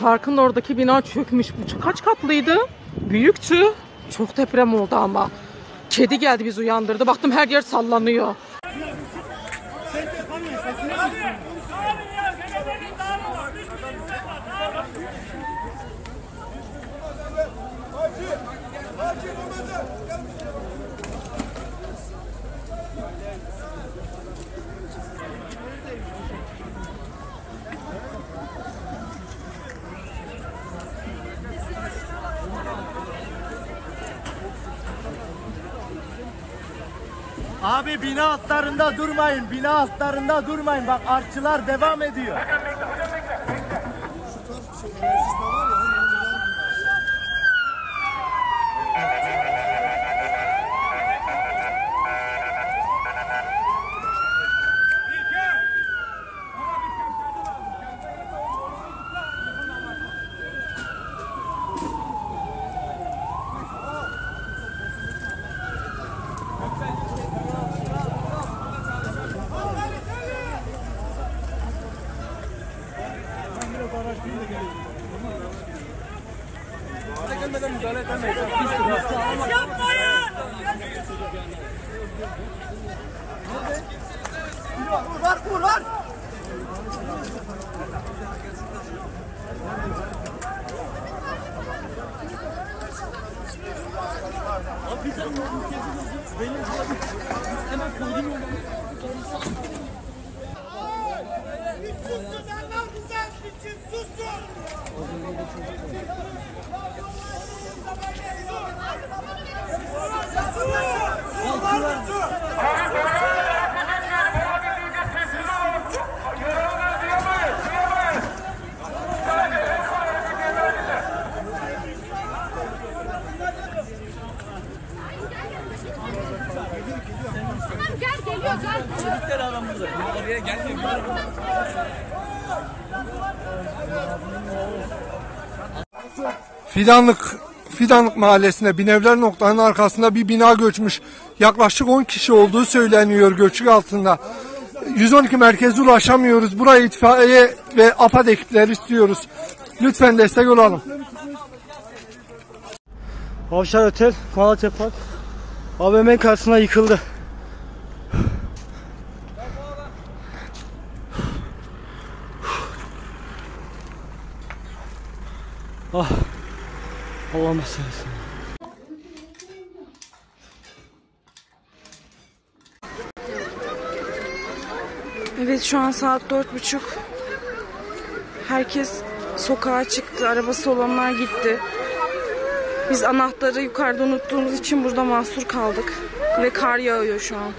Parkın oradaki bina çökmüş. Bu kaç katlıydı? Büyüktü. Çok deprem oldu ama. Kedi geldi bizi uyandırdı. Baktım her yer sallanıyor. Abi bina altlarında durmayın, bina altlarında durmayın. Bak artçılar devam ediyor. Fidanlık Mahallesi'nde Binevler noktanın arkasında bir bina göçmüş. Yaklaşık 10 kişi olduğu söyleniyor göçük altında. 112 merkeze ulaşamıyoruz. Burayı itfaiye ve AFAD ekipleri istiyoruz. Lütfen destek olalım. Avşar Otel, Palaç AVM karşısına yıkıldı. Ah, Allah'ım sensin. Evet, şu an saat 4:30. Herkes sokağa çıktı. Arabası olanlar gitti. Biz anahtarı yukarıda unuttuğumuz için burada mahsur kaldık. Ve kar yağıyor şu an.